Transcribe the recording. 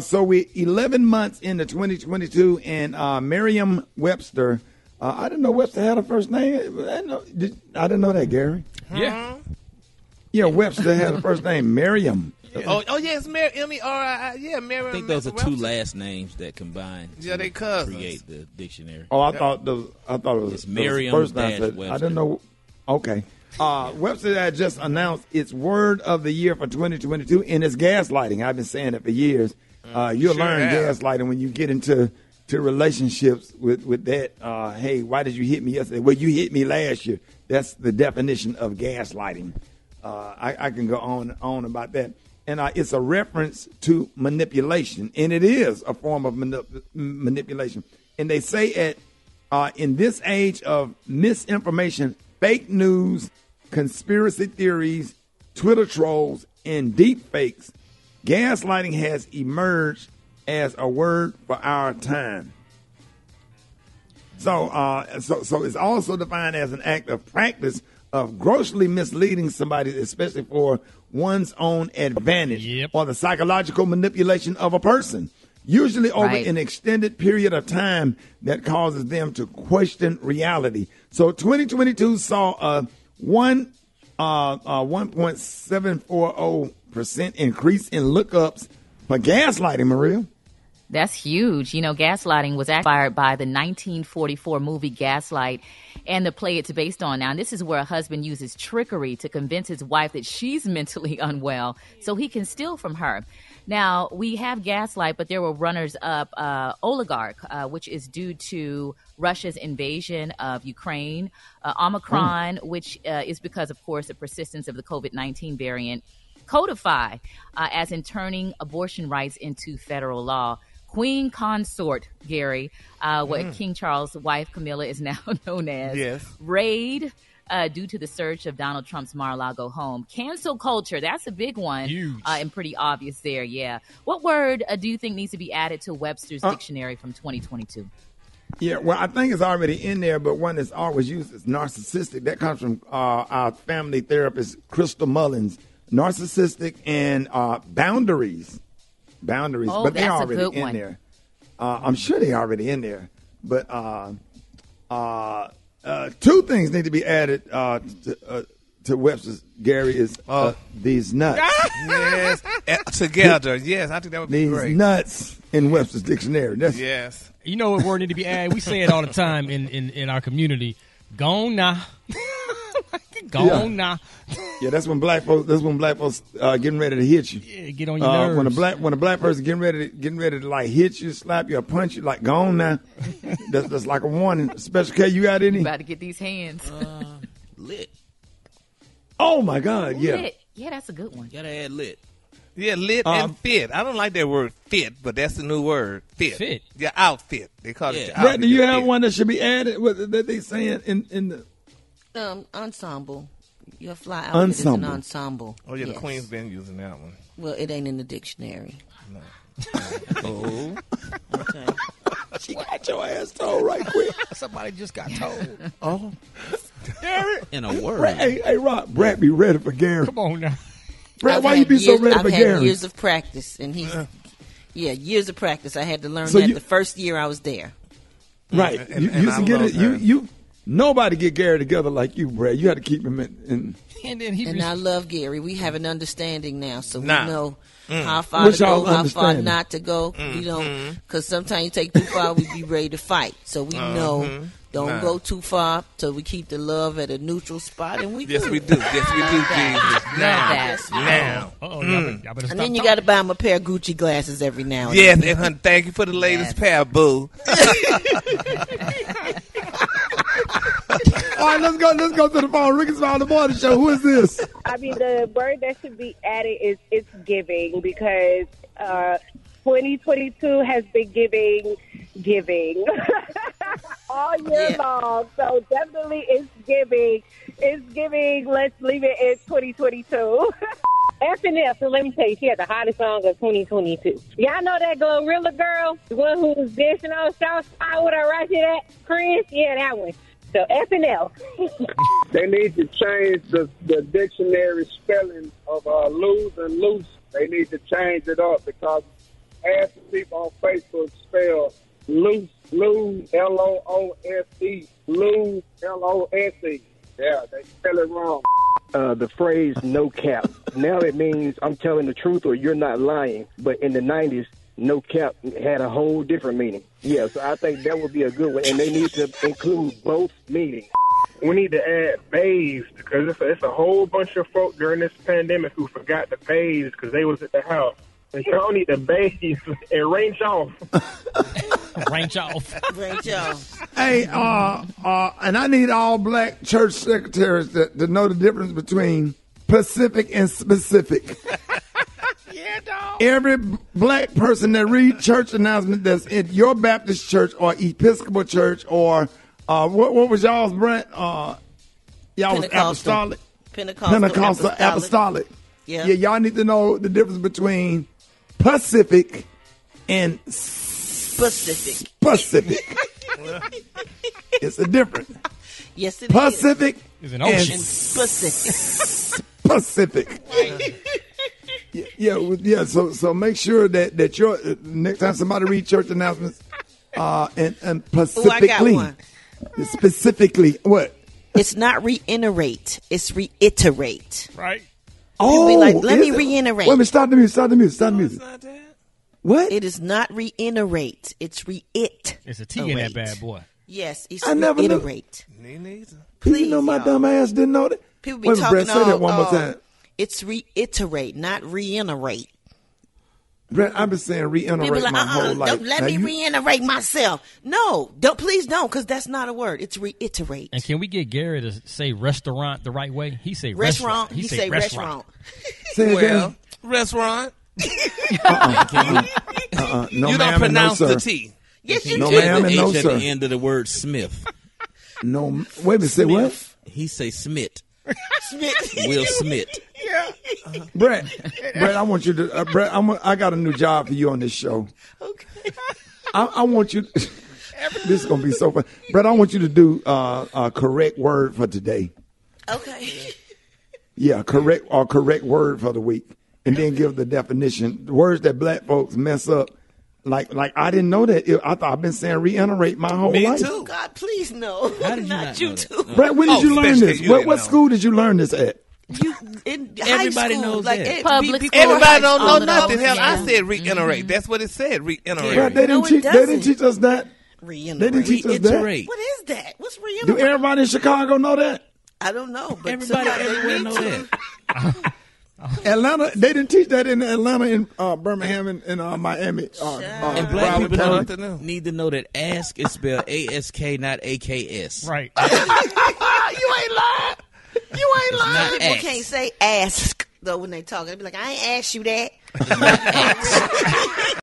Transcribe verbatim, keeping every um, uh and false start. So we're eleven months into twenty twenty-two, and uh, Merriam-Webster, uh, I didn't know Webster had a first name. I didn't know, did, I didn't know that, Gary. Yeah. Yeah, Webster had a first name, Merriam. Yeah. Oh, oh yes, Mary, M E R I I, yeah, Merriam. I think those are two last names that combine. Yeah, they cousins. Create the dictionary. Oh, I thought those. I thought it was it's Merriam first name. I didn't know. Okay, uh, Webster had just announced its word of the year for twenty twenty-two, and it's gaslighting. I've been saying it for years. Uh, you'll sure learn have. gaslighting when you get into to relationships with with that. Uh, hey, why did you hit me yesterday? Well, you hit me last year. That's the definition of gaslighting. Uh, I, I can go on and on about that. And uh, it's a reference to manipulation, and it is a form of manip- manipulation. And they say at uh, in this age of misinformation, fake news, conspiracy theories, Twitter trolls, and deep fakes, gaslighting has emerged as a word for our time. So, uh, so, so it's also defined as an act of practice of grossly misleading somebody, especially for one's own advantage, yep, or the psychological manipulation of a person, usually over right. an extended period of time that causes them to question reality. So twenty twenty-two saw a one uh, uh, one point seven four zero percent increase in lookups for gaslighting, Maria. That's huge. You know, gaslighting was inspired by the nineteen forty-four movie Gaslight and the play it's based on. Now, and this is where a husband uses trickery to convince his wife that she's mentally unwell so he can steal from her. Now, we have gaslight, but there were runners-up uh, oligarch, uh, which is due to Russia's invasion of Ukraine, uh, Omicron, mm. which uh, is because, of course, the persistence of the COVID nineteen variant, codify uh, as in turning abortion rights into federal law. Queen Consort, Gary, uh, what mm. King Charles' wife Camilla is now known as, yes. raid uh, due to the search of Donald Trump's Mar-a-Lago home. Cancel culture, that's a big one. Huge. Uh, and pretty obvious there, yeah. What word uh, do you think needs to be added to Webster's uh, dictionary from twenty twenty-two? Yeah, well, I think it's already in there, but one that's always used is narcissistic. That comes from uh, our family therapist, Crystal Mullins. Narcissistic and uh, boundaries. Boundaries, oh, but they're already in one. there. Uh, I'm sure they're already in there. But uh, uh, uh, two things need to be added uh, to, uh, to Webster's, Gary, is uh, uh, these nuts. Yes, together. Yes, I think that would be these great. These nuts in Webster's dictionary. That's yes. You know what word need to be added? We say it all the time in, in, in our community. Gone now. Gone now. Yeah, that's when black folks. That's when black folks uh, getting ready to hit you. Yeah, get on your uh, nerves. When a black when a black person getting ready to, getting ready to like hit you, slap you, or punch you, like gone now. that's that's like a warning. Special K, you got any? About to get these hands uh, lit. Oh my God! Yeah, lit. Yeah, that's a good one. Gotta add lit. Yeah, lit um, and fit. I don't like that word fit, but that's the new word fit. Fit. Your outfit. They call yeah. it. Your outfit. Brett, do you have fit. one that should be added? What, that they saying in in the. Um, ensemble. Your fly outfit ensemble. is an ensemble. Oh, yeah, yes. The Queen's been using that one. Well, it ain't in the dictionary. No. Oh. Okay. She got your ass told right quick. Somebody just got told. Oh. Gary. In a word. Brad, hey, hey, Rob. Brad, be ready for Gary. Come on now. Brad, I've why you be years, so ready I've for Gary? I've had years of practice, and he's, uh. yeah, years of practice. I had to learn so that you, the first year I was there. Right. And, and, you and used I to get it. You, you. Nobody get Gary together like you, Brad. You had to keep him in. in. And then he and re- I love Gary. We have an understanding now, so nah. we know mm. how far What's to go, how far not to go. Mm. You know, because mm. sometimes you take too far, we be ready to fight. So we uh-huh. know don't nah. go too far. So we keep the love at a neutral spot, and we yes do. we do, yes we do, Jesus. Now, now, now. Oh, mm. y'all better stop. And then you got to buy him a pair of Gucci glasses every now and then. Yes, and thank you for the latest yes. pair, boo. All right, let's go. Let's go to the phone. Rick is on the morning show. Who is this? I mean, the word that should be added is "it's giving" because uh, twenty twenty-two has been giving, giving all year yeah. long. So definitely, it's giving. It's giving. Let's leave it at twenty twenty-two. S N L, so let me tell you, she had the hottest song of twenty twenty-two. Y'all know that Glorilla girl, the one who was dancing on South Side with her right here, that Chris? Yeah, that one. So F and L. They need to change the, the dictionary spelling of uh, lose and loose. They need to change it up because asking people on Facebook to spell loose, lose, L O O S E, lose, L O S E. Yeah, they spell it wrong. Uh, the phrase no cap. Now it means I'm telling the truth or you're not lying. But in the nineties, no cap had a whole different meaning. Yeah, so I think that would be a good one. And they need to include both meanings. We need to add bathes because it's a, it's a whole bunch of folk during this pandemic who forgot to bathe because they was at the house. And y'all need to bathe and range off. Range off. Range off. Hey, uh, uh, and I need all black church secretaries to, to know the difference between Pacific and specific. Yeah, dog. Every black person that read church announcement that's at your Baptist church or Episcopal church or Uh, what, what was y'all's brand? Uh, y'all was apostolic. Pentecostal. Pentecostal apostolic. apostolic. Yeah. Yeah, y'all need to know the difference between Pacific and Pacific. Pacific. It's a difference. Yes, it Pacific is. Pacific an ocean. And Pacific. Pacific. yeah, yeah, yeah. So, so make sure that that your uh, next time somebody read church announcements, uh, and and Pacifically. Ooh, I got one. Specifically, what? It's not reiterate. It's reiterate. Right. Oh, be like, let me it? reiterate. Wait a minute, stop the music, stop the music, stop the music. No, it's not that. What? It is not reiterate. It's re-it. It's a T in that bad boy. Yes, it's I never reiterate. Me neither. Please, you know my y'all. dumb ass didn't know that. People be Wait, talking Brett, all, say that one uh, more time. It's reiterate, not reiterate. Brett, I've been saying reiterate like, my uh-uh, whole life. Don't let now me you... reiterate myself. No, don't please don't, because that's not a word. It's reiterate. And can we get Gary to say restaurant the right way? He say restaurant. restaurant. He, he say, say restaurant. restaurant. Say well, restaurant. Uh-uh, uh-uh, uh-uh. No, you don't pronounce no, the T. Yes, you do. No, ma'am, and no, sir. At the end of the word Smith. No, wait a minute. Say what? He say Smith. Smith. Will Smith. Yeah. Uh, Brett, Brett, I want you to, uh, Brett, I'm a, I got a new job for you on this show. Okay. I, I want you, to, this is going to be so fun. Brett, I want you to do uh, a correct word for today. Okay. Yeah, correct or correct word for the week. And then give the definition. Words that black folks mess up. Like, like I didn't know that. I thought I've been saying reiterate my whole Me life. Me too. God, please no. How did you not, not you too. Brett, when did oh, you learn this? You what what know. school did you learn this at? You, in everybody school, knows like that. Public school, everybody don't know nothing. Hell, yeah. I said reiterate. Mm-hmm. That's what it said. Reiterate. Yeah, they, didn't no, teach, they didn't teach us that. Reiterate. They didn't teach us that. What is that? What's reiterate? Do everybody in Chicago know that? I don't know. But everybody everywhere knows that. Atlanta, they didn't teach that in Atlanta, in uh, Birmingham, and in uh, Miami. Uh, uh, and black people don't need to know that ask is spelled A S K, not A K S. Right. You ain't lying. You ain't lying. People ask. Can't say ask, though, when they talk. They be like, I ain't asked you that.